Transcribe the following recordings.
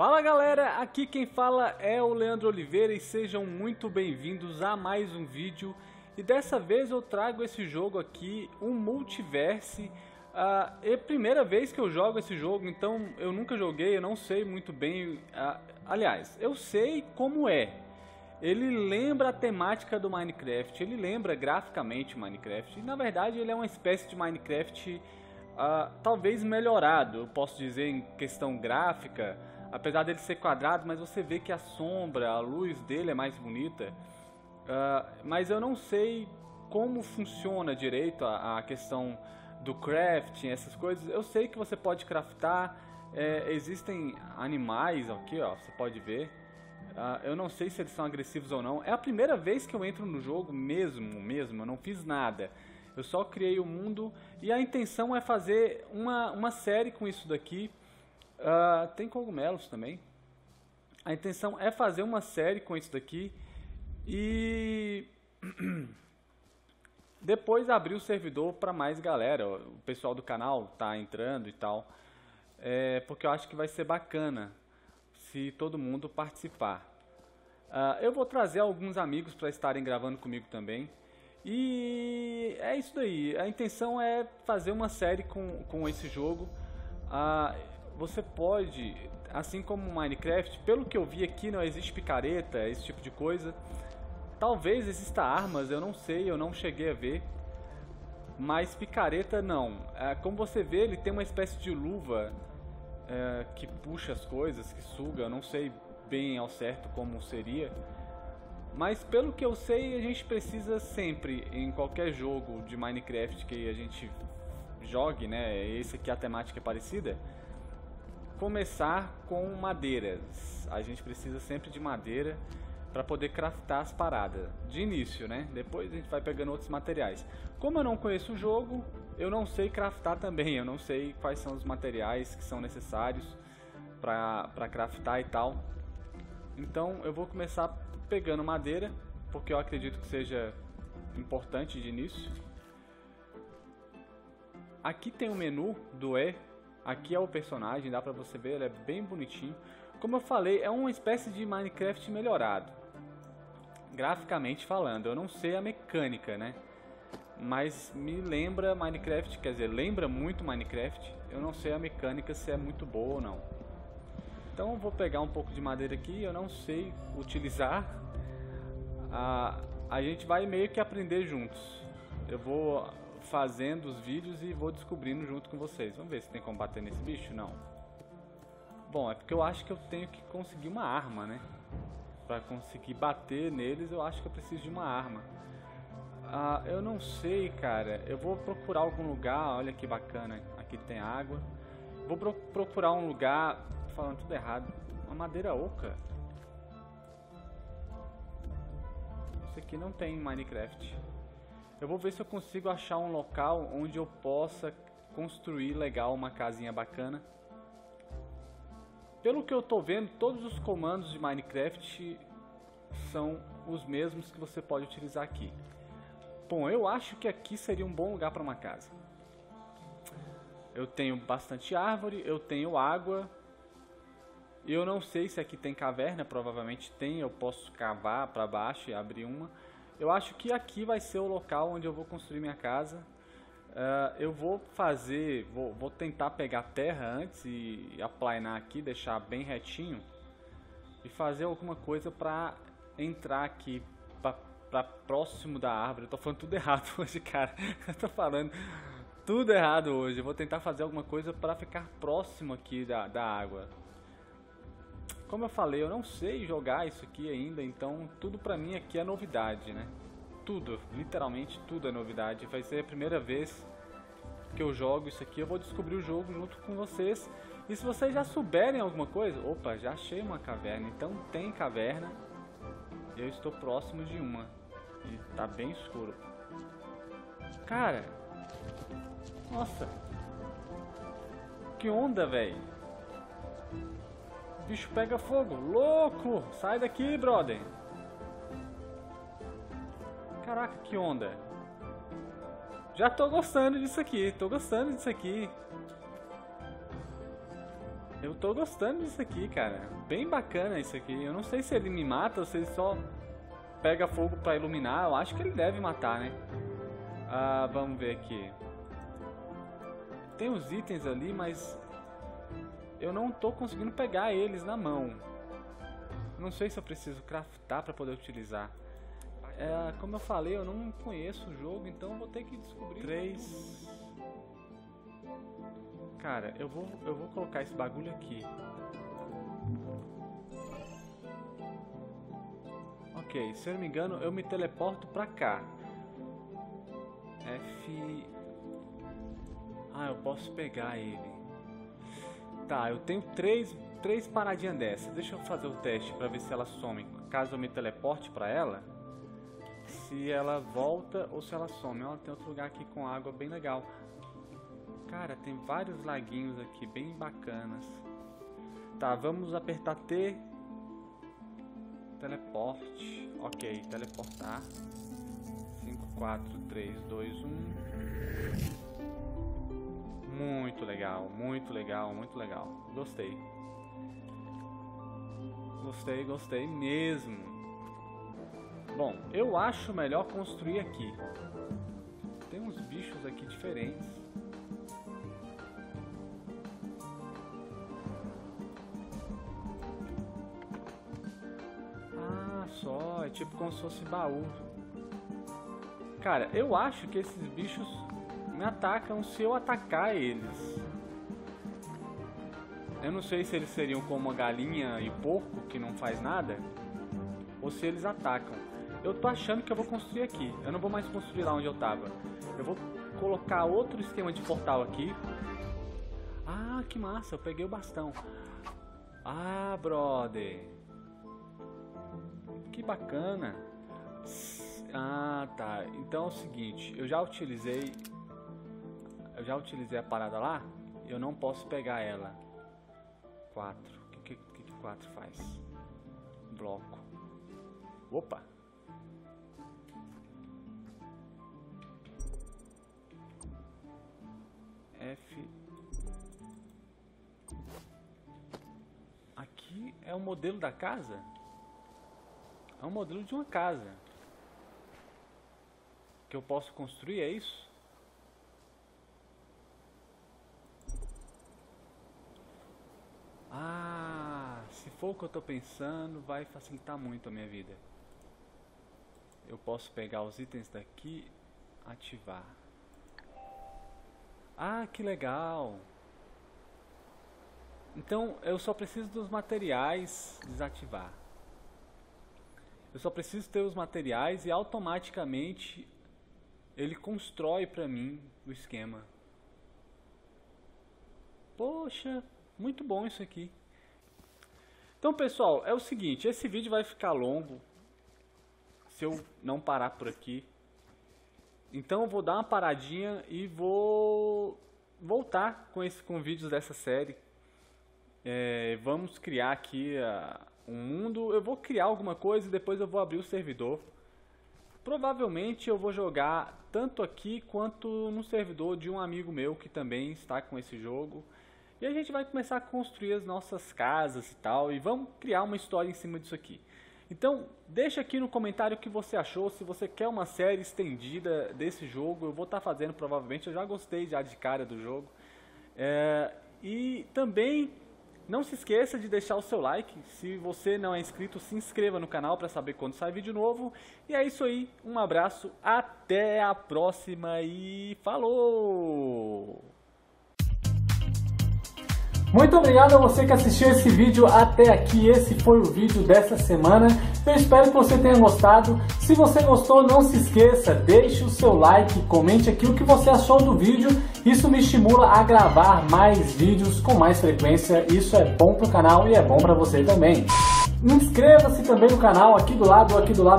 Fala galera, aqui quem fala é o Leandro Oliveira e sejam muito bem-vindos a mais um vídeo. E dessa vez eu trago esse jogo aqui, o Multiverse. É a primeira vez que eu jogo esse jogo, então eu nunca joguei, eu não sei muito bem. Aliás, eu sei como é. Ele lembra a temática do Minecraft, ele lembra graficamente Minecraft. E, na verdade, ele é uma espécie de Minecraft talvez melhorado, eu posso dizer, em questão gráfica. Apesar dele ser quadrado, mas você vê que a sombra, a luz dele é mais bonita. Mas eu não sei como funciona direito a questão do crafting, essas coisas. Eu sei que você pode craftar, existem animais aqui, ó, você pode ver. Eu não sei se eles são agressivos ou não. É a primeira vez que eu entro no jogo mesmo, eu não fiz nada. Eu só criei o mundo e a intenção é fazer uma série com isso daqui. Tem cogumelos também. A intenção é fazer uma série com isso daqui e depois abrir o servidor para mais galera. O pessoal do canal tá entrando e tal, porque eu acho que vai ser bacana se todo mundo participar. Eu vou trazer alguns amigos para estarem gravando comigo também. E é isso daí. A intenção é fazer uma série com esse jogo. Você pode, assim como Minecraft, pelo que eu vi aqui não existe picareta, esse tipo de coisa. Talvez exista armas, eu não sei, eu não cheguei a ver. Mas picareta não. Como você vê, ele tem uma espécie de luva que puxa as coisas, que suga. Eu não sei bem ao certo como seria. Mas pelo que eu sei, a gente precisa sempre, em qualquer jogo de Minecraft que a gente jogue, né? Esse aqui a temática é parecida. Começar com madeiras, a gente precisa sempre de madeira para poder craftar as paradas, de início, né? Depois a gente vai pegando outros materiais. Como eu não conheço o jogo, eu não sei craftar também, eu não sei quais são os materiais que são necessários para craftar e tal. Então eu vou começar pegando madeira, porque eu acredito que seja importante de início. Aqui tem o menu do Aqui é o personagem, dá pra você ver, ele é bem bonitinho. Como eu falei, é uma espécie de Minecraft melhorado. Graficamente falando, eu não sei a mecânica, né? Mas me lembra Minecraft, quer dizer, lembra muito Minecraft. Eu não sei a mecânica se é muito boa ou não. Então eu vou pegar um pouco de madeira aqui, eu não sei utilizar. A gente vai meio que aprender juntos. Eu vou fazendo os vídeos e vou descobrindo junto com vocês. Vamos ver se tem como bater nesse bicho? Não. Bom, é porque eu acho que eu tenho que conseguir uma arma, né? Pra conseguir bater neles, eu acho que eu preciso de uma arma. Eu não sei, cara. Eu vou procurar algum lugar. Olha que bacana. Aqui tem água. Vou procurar um lugar. Tô falando tudo errado. Uma madeira oca. Isso aqui não tem em Minecraft. Eu vou ver se eu consigo achar um local onde eu possa construir legal uma casinha bacana. Pelo que eu tô vendo, todos os comandos de Minecraft são os mesmos que você pode utilizar aqui. Bom, eu acho que aqui seria um bom lugar para uma casa. Eu tenho bastante árvore, eu tenho água. Eu não sei se aqui tem caverna, provavelmente tem. Eu posso cavar para baixo e abrir uma. Eu acho que aqui vai ser o local onde eu vou construir minha casa. Eu vou fazer, vou tentar pegar terra antes e aplanar aqui, deixar bem retinho. E fazer alguma coisa pra entrar aqui, pra próximo da árvore. Eu tô falando tudo errado hoje, cara. Eu tô falando tudo errado hoje. Eu vou tentar fazer alguma coisa pra ficar próximo aqui da água. Como eu falei, eu não sei jogar isso aqui ainda, então tudo pra mim aqui é novidade, né? Tudo, literalmente tudo é novidade. Vai ser a primeira vez que eu jogo isso aqui, eu vou descobrir o jogo junto com vocês. E se vocês já souberem alguma coisa... Opa, já achei uma caverna, então tem caverna. Eu estou próximo de uma. E tá bem escuro. Cara! Nossa! Que onda, velho! Bicho pega fogo, louco! Sai daqui, brother! Caraca, que onda! Já tô gostando disso aqui, Eu tô gostando disso aqui, cara. Bem bacana isso aqui. Eu não sei se ele me mata ou se ele só pega fogo pra iluminar. Eu acho que ele deve matar, né? Ah, vamos ver aqui. Tem os itens ali, mas eu não tô conseguindo pegar eles na mão. Não sei se eu preciso craftar pra poder utilizar. É, como eu falei, eu não conheço o jogo, então eu vou ter que descobrir. 3... Cara, eu vou colocar esse bagulho aqui. Ok, se eu não me engano, eu me teleporto pra cá. F... Ah, eu posso pegar ele. Tá, eu tenho três paradinhas dessas. Deixa eu fazer o teste pra ver se ela some. Caso eu me teleporte pra ela, se ela volta ou se ela some. Ó, tem outro lugar aqui com água bem legal. Cara, tem vários laguinhos aqui, bem bacanas. Tá, vamos apertar T. Teleporte. Ok, teleportar. 5, 4, 3, 2, 1. Muito legal, muito legal, muito legal. Gostei. Gostei, gostei mesmo. Bom, eu acho melhor construir aqui. Tem uns bichos aqui diferentes. Só, é tipo como se fosse baú. Cara, eu acho que esses bichos me atacam se eu atacar eles. Eu não sei se eles seriam como a galinha e porco, que não faz nada, ou se eles atacam. Eu tô achando que eu vou construir aqui. Eu não vou mais construir lá onde eu tava. Eu vou colocar outro esquema de portal aqui. Ah, que massa, eu peguei o bastão. Ah, brother, que bacana. Ah, tá. Então é o seguinte, eu já utilizei a parada lá, eu não posso pegar ela. 4. O que 4 faz? Bloco. Opa. F. Aqui é o modelo da casa? É um modelo de uma casa que eu posso construir, é isso? Ah, se for o que eu tô pensando, vai facilitar muito a minha vida. Eu posso pegar os itens daqui, ativar. Ah, que legal! Então, eu só preciso dos materiais, desativar. Eu só preciso ter os materiais e automaticamente ele constrói pra mim o esquema. Poxa, muito bom isso aqui. Então, pessoal, é o seguinte, esse vídeo vai ficar longo se eu não parar por aqui. Então eu vou dar uma paradinha e vou voltar com vídeos dessa série. Vamos criar aqui um mundo, eu vou criar alguma coisa e depois eu vou abrir o servidor. Provavelmente eu vou jogar tanto aqui quanto no servidor de um amigo meu que também está com esse jogo. E a gente vai começar a construir as nossas casas e tal, e vamos criar uma história em cima disso aqui. Então deixa aqui no comentário o que você achou, se você quer uma série estendida desse jogo. Eu vou estar fazendo provavelmente, eu já gostei já de cara do jogo. E também... Não se esqueça de deixar o seu like, se você não é inscrito, se inscreva no canal para saber quando sai vídeo novo. E é isso aí, um abraço, até a próxima e falou! Muito obrigado a você que assistiu esse vídeo até aqui, esse foi o vídeo dessa semana. Eu espero que você tenha gostado. Se você gostou, não se esqueça, deixe o seu like, comente aqui o que você achou do vídeo. Isso me estimula a gravar mais vídeos com mais frequência, isso é bom pro canal e é bom pra você também. Inscreva-se também no canal, aqui do lado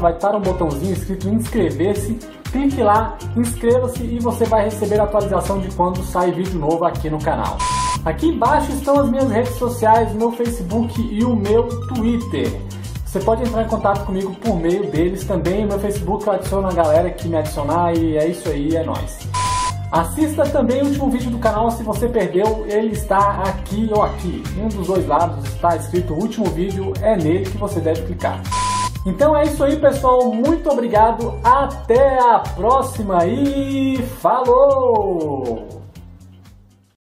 vai estar um botãozinho escrito inscrever-se. Clique lá, inscreva-se e você vai receber a atualização de quando sai vídeo novo aqui no canal. Aqui embaixo estão as minhas redes sociais, meu Facebook e o meu Twitter. Você pode entrar em contato comigo por meio deles também. O meu Facebook eu adiciono a galera que me adicionar e é isso aí, é nóis. Assista também o último vídeo do canal, se você perdeu, ele está aqui ou aqui. Em um dos dois lados está escrito o último vídeo, é nele que você deve clicar. Então é isso aí, pessoal, muito obrigado, até a próxima e falou!